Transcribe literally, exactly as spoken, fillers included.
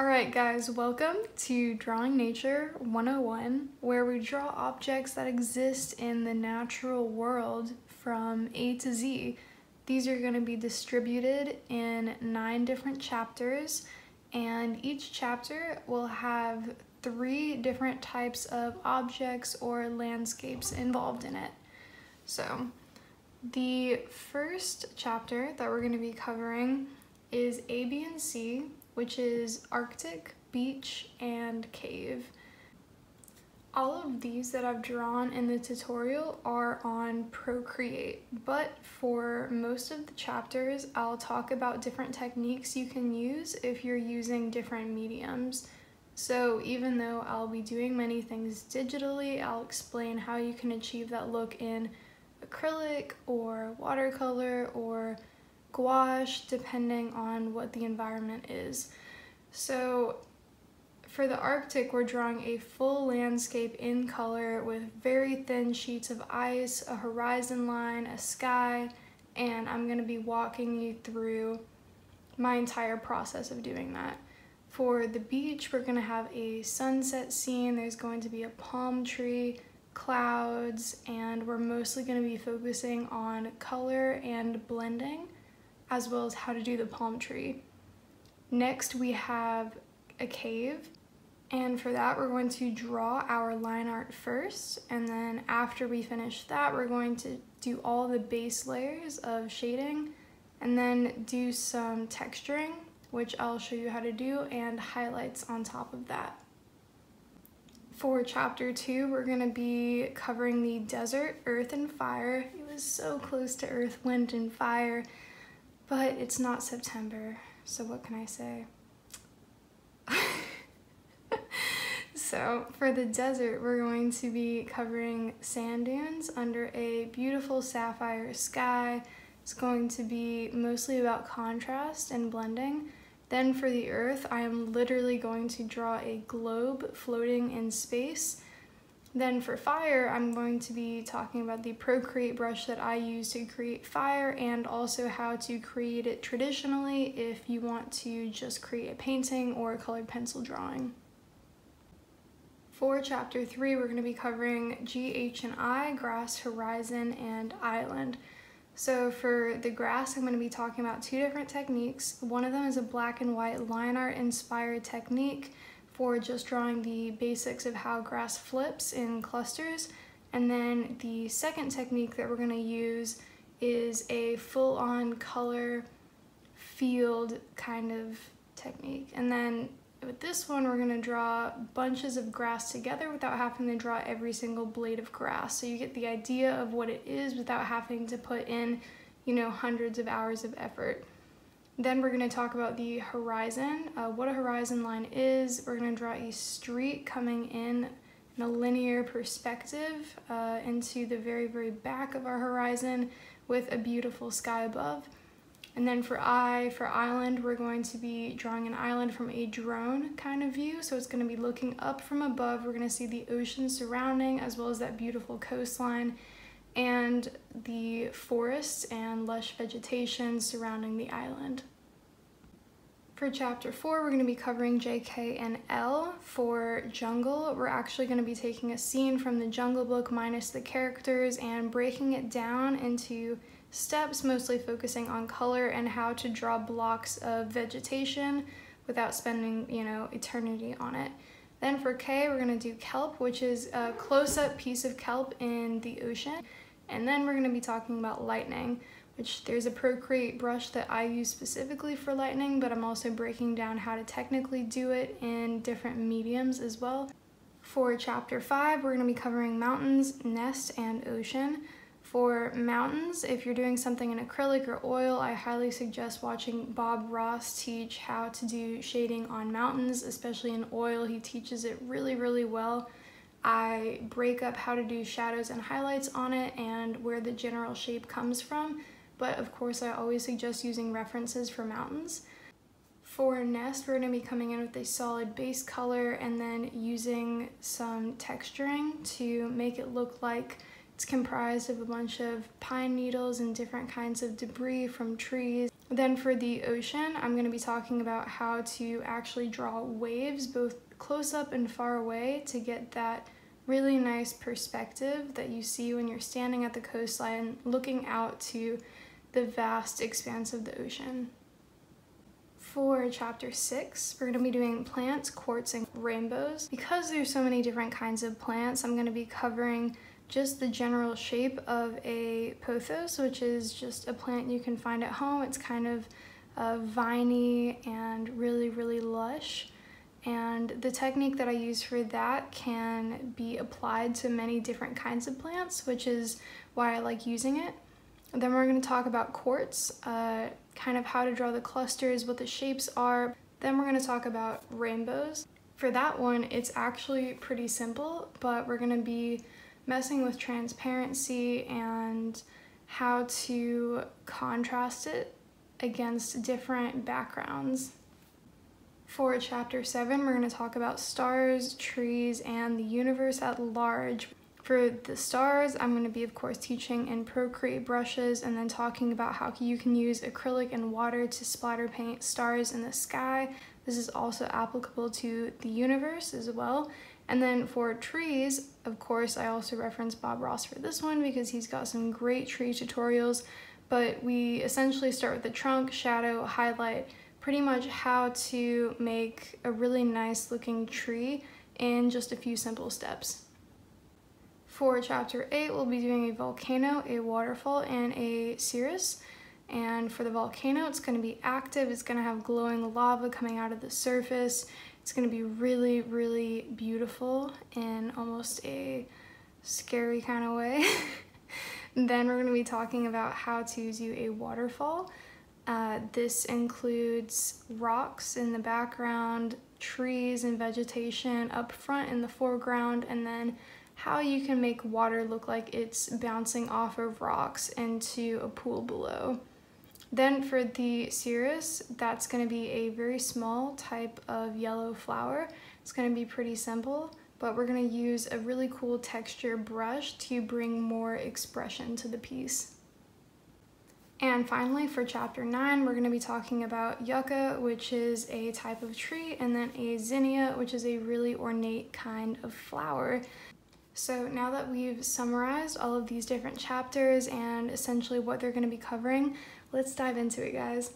Alright guys, welcome to Drawing Nature one oh one, where we draw objects that exist in the natural world from A to Z. These are going to be distributed in nine different chapters, and each chapter will have three different types of objects or landscapes involved in it. So, the first chapter that we're going to be covering is A, B, and C, which is Arctic, beach, and cave. All of these that I've drawn in the tutorial are on Procreate, but for most of the chapters, I'll talk about different techniques you can use if you're using different mediums. So even though I'll be doing many things digitally, I'll explain how you can achieve that look in acrylic or watercolor or gouache, depending on what the environment is. So for the Arctic, we're drawing a full landscape in color with very thin sheets of ice, a horizon line, a sky, and I'm going to be walking you through my entire process of doing that. For the beach, we're going to have a sunset scene. There's going to be a palm tree, clouds, and we're mostly going to be focusing on color and blending, as well as how to do the palm tree. Next, we have a cave, and for that we're going to draw our line art first, and then after we finish that we're going to do all the base layers of shading and then do some texturing, which I'll show you how to do, and highlights on top of that. For chapter two, we're going to be covering the desert, earth, and fire. It was so close to earth, wind, and fire. But it's not September, so what can I say? So for the desert, we're going to be covering sand dunes under a beautiful sapphire sky. It's going to be mostly about contrast and blending. Then for the earth, I am literally going to draw a globe floating in space. Then for fire, I'm going to be talking about the Procreate brush that I use to create fire, and also how to create it traditionally if you want to just create a painting or a colored pencil drawing. For chapter three, we're going to be covering G, H, and I, grass, horizon, and island. So for the grass, I'm going to be talking about two different techniques. One of them is a black and white line art inspired technique, for just drawing the basics of how grass flips in clusters. And then the second technique that we're going to use is a full-on color field kind of technique. And then with this one, we're going to draw bunches of grass together without having to draw every single blade of grass. So you get the idea of what it is without having to put in, you know, hundreds of hours of effort. Then we're going to talk about the horizon, uh, what a horizon line is. We're going to draw a streak coming in in a linear perspective uh, into the very, very back of our horizon with a beautiful sky above. And then for I, for island, we're going to be drawing an island from a drone kind of view. So it's going to be looking up from above. We're going to see the ocean surrounding, as well as that beautiful coastline and the forests and lush vegetation surrounding the island. For chapter four, we're going to be covering J, K, and L. For jungle, we're actually going to be taking a scene from the Jungle Book minus the characters and breaking it down into steps, mostly focusing on color and how to draw blocks of vegetation without spending, you know, eternity on it. Then for K, we're going to do kelp, which is a close-up piece of kelp in the ocean. And then we're going to be talking about lightning, which there's a Procreate brush that I use specifically for lightning, but I'm also breaking down how to technically do it in different mediums as well. For chapter five, we're going to be covering mountains, nest, and ocean. For mountains, if you're doing something in acrylic or oil, I highly suggest watching Bob Ross teach how to do shading on mountains, especially in oil. He teaches it really, really well. I break up how to do shadows and highlights on it and where the general shape comes from, but of course I always suggest using references for mountains. For nest, we're going to be coming in with a solid base color and then using some texturing to make it look like It's comprised of a bunch of pine needles and different kinds of debris from trees. Then for the ocean, I'm going to be talking about how to actually draw waves, both close up and far away, to get that really nice perspective that you see when you're standing at the coastline looking out to the vast expanse of the ocean. For chapter six, we're going to be doing plants, quartz, and rainbows. Because there's so many different kinds of plants, I'm going to be covering just the general shape of a pothos, which is just a plant you can find at home. It's kind of uh, viney and really, really lush. And the technique that I use for that can be applied to many different kinds of plants, which is why I like using it. And then we're going to talk about quartz, uh, kind of how to draw the clusters, what the shapes are. Then we're going to talk about rainbows. For that one, it's actually pretty simple, but we're going to be messing with transparency and how to contrast it against different backgrounds. For chapter seven, we're going to talk about stars, trees, and the universe at large. For the stars, I'm going to be, of course, teaching in Procreate brushes and then talking about how you can use acrylic and water to splatter paint stars in the sky. This is also applicable to the universe as well. And then for trees, of course, I also reference Bob Ross for this one because he's got some great tree tutorials, but we essentially start with the trunk, shadow, highlight, pretty much how to make a really nice looking tree in just a few simple steps. For chapter eight, we'll be doing a volcano, a waterfall, and a cirrus. And for the volcano, it's going to be active, it's going to have glowing lava coming out of the surface. It's going to be really, really beautiful in almost a scary kind of way. Then we're going to be talking about how to do a waterfall. Uh, this includes rocks in the background, trees and vegetation up front in the foreground, and then how you can make water look like it's bouncing off of rocks into a pool below. Then for the cirrus, that's going to be a very small type of yellow flower. It's going to be pretty simple, but we're going to use a really cool texture brush to bring more expression to the piece. And finally, for chapter nine, we're going to be talking about yucca, which is a type of tree, and then a zinnia, which is a really ornate kind of flower. So now that we've summarized all of these different chapters and essentially what they're going to be covering, let's dive into it, guys.